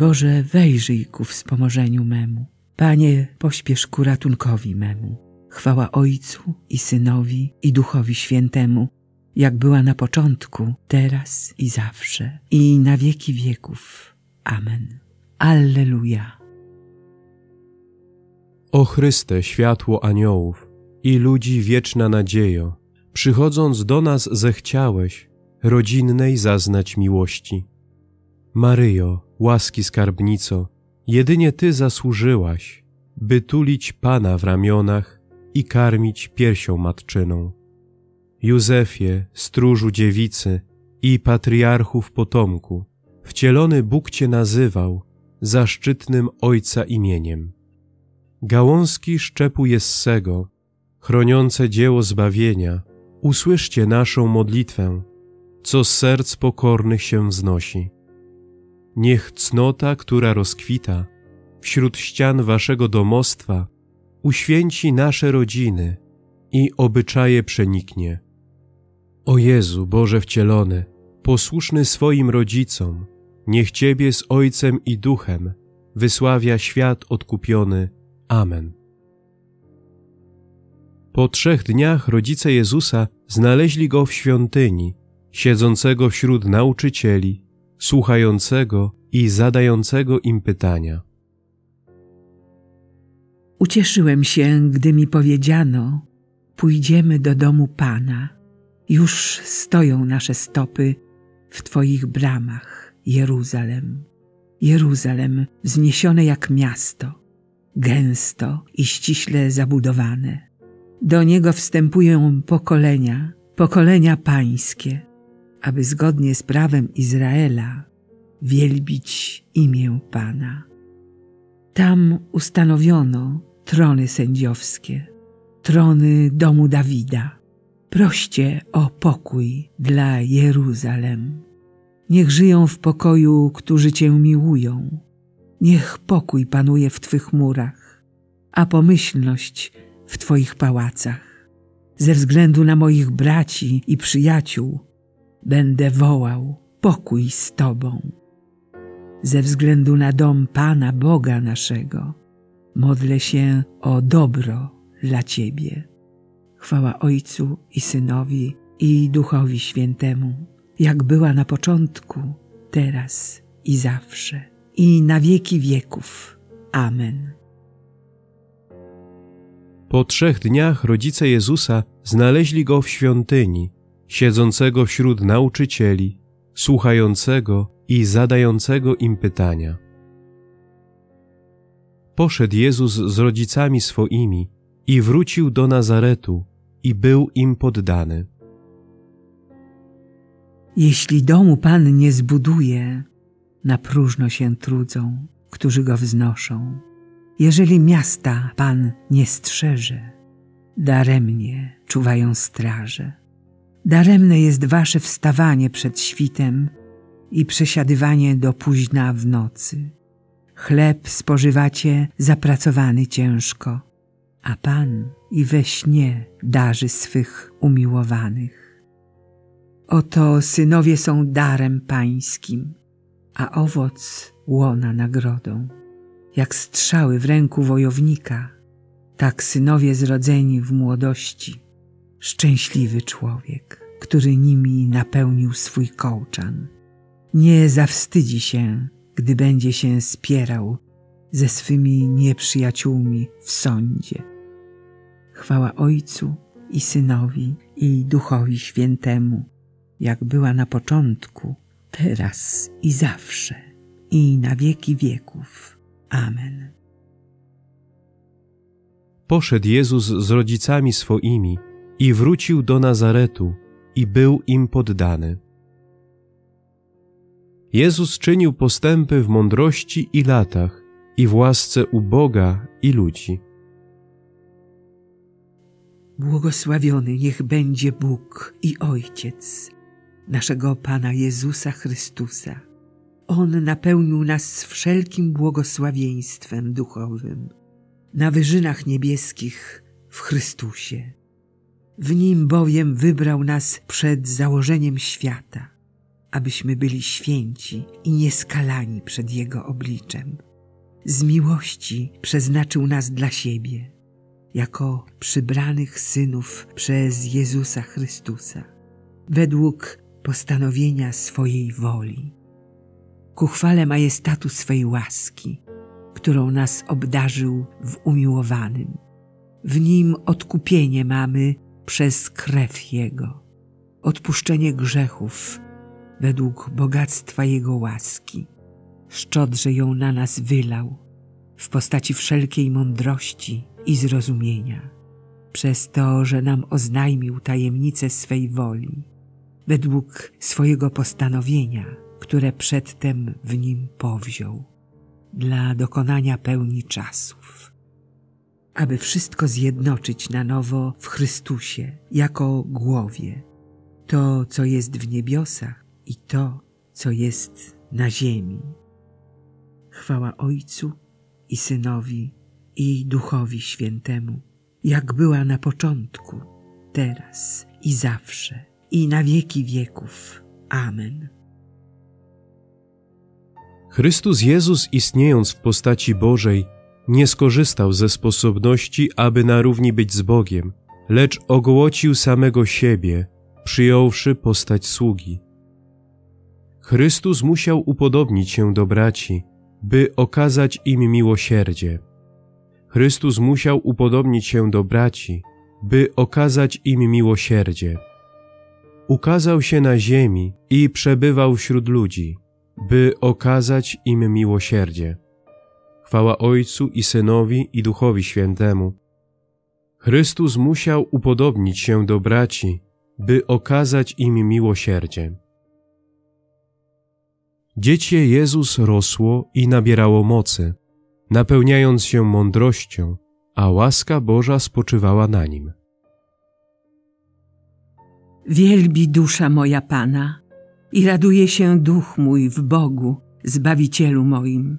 Boże, wejrzyj ku wspomożeniu memu. Panie, pośpiesz ku ratunkowi memu. Chwała Ojcu i Synowi, i Duchowi Świętemu, jak była na początku, teraz i zawsze, i na wieki wieków. Amen. Alleluja. O Chryste, światło aniołów i ludzi wieczna nadziejo, przychodząc do nas zechciałeś rodzinnej zaznać miłości. Maryjo, łaski skarbnico, jedynie Ty zasłużyłaś, by tulić Pana w ramionach i karmić piersią matczyną. Józefie, stróżu dziewicy i patriarchów potomku, wcielony Bóg Cię nazywał zaszczytnym Ojca imieniem. Gałązki szczepu Jessego, chroniące dzieło zbawienia, usłyszcie naszą modlitwę, co z serc pokornych się wznosi. Niech cnota, która rozkwita wśród ścian waszego domostwa, uświęci nasze rodziny i obyczaje przeniknie. O Jezu, Boże wcielony, posłuszny swoim rodzicom, niech Ciebie z Ojcem i Duchem wysławia świat odkupiony. Amen. Po 3 dniach rodzice Jezusa znaleźli Go w świątyni, siedzącego wśród nauczycieli, słuchającego i zadającego im pytania. Ucieszyłem się, gdy mi powiedziano: pójdziemy do domu Pana. Już stoją nasze stopy w Twoich bramach, Jeruzalem. Jeruzalem, wzniesione jak miasto, gęsto i ściśle zabudowane. Do niego wstępują pokolenia, pokolenia pańskie, aby zgodnie z prawem Izraela wielbić imię Pana. Tam ustanowiono trony sędziowskie, trony domu Dawida. Proście o pokój dla Jeruzalem. Niech żyją w pokoju, którzy Cię miłują. Niech pokój panuje w Twych murach, a pomyślność w Twoich pałacach. Ze względu na moich braci i przyjaciół będę wołał: pokój z Tobą. Ze względu na dom Pana Boga naszego modlę się o dobro dla Ciebie. Chwała Ojcu i Synowi, i Duchowi Świętemu, jak była na początku, teraz i zawsze, i na wieki wieków. Amen. Po 3 dniach rodzice Jezusa znaleźli Go w świątyni, siedzącego wśród nauczycieli, słuchającego i zadającego im pytania. Poszedł Jezus z rodzicami swoimi i wrócił do Nazaretu i był im poddany. Jeśli domu Pan nie zbuduje, na próżno się trudzą, którzy go wznoszą. Jeżeli miasta Pan nie strzeże, daremnie czuwają straże. Daremne jest wasze wstawanie przed świtem i przesiadywanie do późna w nocy. Chleb spożywacie zapracowany ciężko, a Pan i we śnie darzy swych umiłowanych. Oto synowie są darem pańskim, a owoc łona nagrodą. Jak strzały w ręku wojownika, tak synowie zrodzeni w młodości. Szczęśliwy człowiek, który nimi napełnił swój kołczan. Nie zawstydzi się, gdy będzie się spierał ze swymi nieprzyjaciółmi w sądzie. Chwała Ojcu i Synowi, i Duchowi Świętemu, jak była na początku, teraz i zawsze, i na wieki wieków. Amen. Poszedł Jezus z rodzicami swoimi i wrócił do Nazaretu i był im poddany. Jezus czynił postępy w mądrości i latach, i w łasce u Boga i ludzi. Błogosławiony niech będzie Bóg i Ojciec naszego Pana Jezusa Chrystusa. On napełnił nas wszelkim błogosławieństwem duchowym na wyżynach niebieskich w Chrystusie. W Nim bowiem wybrał nas przed założeniem świata, abyśmy byli święci i nieskalani przed Jego obliczem. Z miłości przeznaczył nas dla siebie, jako przybranych synów przez Jezusa Chrystusa, według postanowienia swojej woli, ku chwale majestatu swej łaski, którą nas obdarzył w umiłowanym. W Nim odkupienie mamy przez krew Jego, odpuszczenie grzechów według bogactwa Jego łaski. Szczodrze ją na nas wylał w postaci wszelkiej mądrości i zrozumienia, przez to, że nam oznajmił tajemnicę swej woli, według swojego postanowienia, które przedtem w Nim powziął, dla dokonania pełni czasów, aby wszystko zjednoczyć na nowo w Chrystusie jako głowie, to, co jest w niebiosach i to, co jest na ziemi. Chwała Ojcu i Synowi, i Duchowi Świętemu, jak była na początku, teraz i zawsze, i na wieki wieków. Amen. Chrystus Jezus, istniejąc w postaci Bożej, nie skorzystał ze sposobności, aby na równi być z Bogiem, lecz ogołocił samego siebie, przyjąwszy postać sługi. Chrystus musiał upodobnić się do braci, by okazać im miłosierdzie. Chrystus musiał upodobnić się do braci, by okazać im miłosierdzie. Ukazał się na ziemi i przebywał wśród ludzi, by okazać im miłosierdzie. Chwała Ojcu i Synowi, i Duchowi Świętemu. Chrystus musiał upodobnić się do braci, by okazać im miłosierdzie. Dziecię Jezus rosło i nabierało mocy, napełniając się mądrością, a łaska Boża spoczywała na nim. Wielbi dusza moja Pana i raduje się duch mój w Bogu, Zbawicielu moim,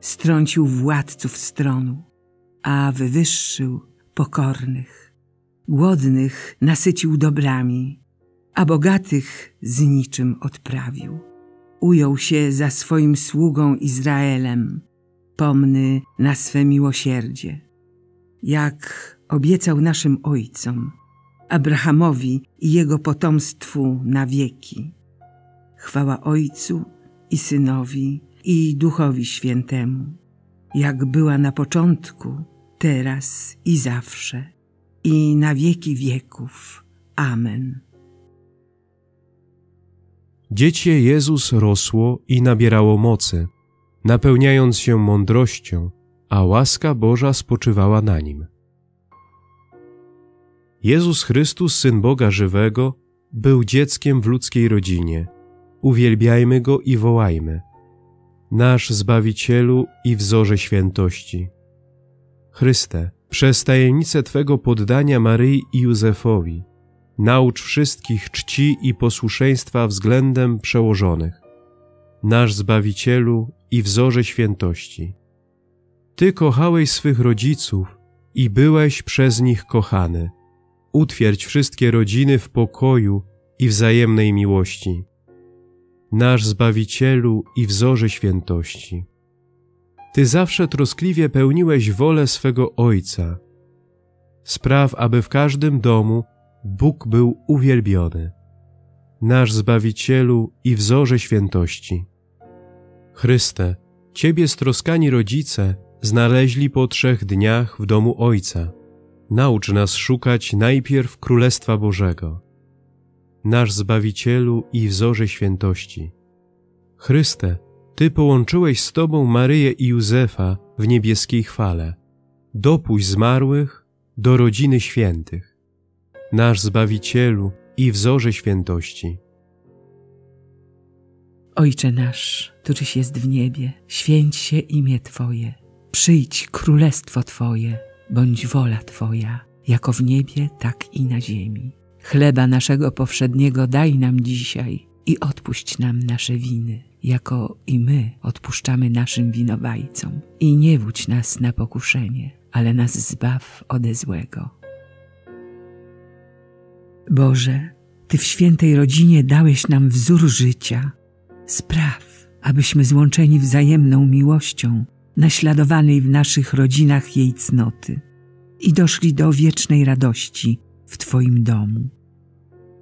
strącił władców z tronu, a wywyższył pokornych. Głodnych nasycił dobrami, a bogatych z niczym odprawił. Ujął się za swoim sługą Izraelem, pomny na swe miłosierdzie, jak obiecał naszym ojcom, Abrahamowi i jego potomstwu na wieki. Chwała Ojcu i Synowi, i Duchowi Świętemu, jak była na początku, teraz i zawsze, i na wieki wieków. Amen. Dziecię Jezus rosło i nabierało mocy, napełniając się mądrością, a łaska Boża spoczywała na nim. Jezus Chrystus, Syn Boga żywego, był dzieckiem w ludzkiej rodzinie. Uwielbiajmy Go i wołajmy: nasz Zbawicielu i wzorze świętości. Chryste, przez tajemnicę Twego poddania Maryi i Józefowi, naucz wszystkich czci i posłuszeństwa względem przełożonych. Nasz Zbawicielu i wzorze świętości. Ty kochałeś swych rodziców i byłeś przez nich kochany. Utwierdź wszystkie rodziny w pokoju i wzajemnej miłości. Nasz Zbawicielu i wzorze świętości. Ty zawsze troskliwie pełniłeś wolę swego Ojca. Spraw, aby w każdym domu Bóg był uwielbiony. Nasz Zbawicielu i wzorze świętości. Chryste, Ciebie stroskani rodzice znaleźli po 3 dniach w domu Ojca. Naucz nas szukać najpierw Królestwa Bożego. Nasz Zbawicielu i wzorze świętości. Chryste, Ty połączyłeś z Tobą Maryję i Józefa w niebieskiej chwale. Dopuść zmarłych do rodziny świętych. Nasz Zbawicielu i wzorze świętości. Ojcze nasz, któryś jest w niebie, święć się imię Twoje. Przyjdź królestwo Twoje, bądź wola Twoja, jako w niebie, tak i na ziemi. Chleba naszego powszedniego daj nam dzisiaj i odpuść nam nasze winy, jako i my odpuszczamy naszym winowajcom. I nie wódź nas na pokuszenie, ale nas zbaw ode złego. Boże, Ty w świętej rodzinie dałeś nam wzór życia. Spraw, abyśmy złączeni wzajemną miłością, naśladowanej w naszych rodzinach jej cnoty i doszli do wiecznej radości w Twoim domu.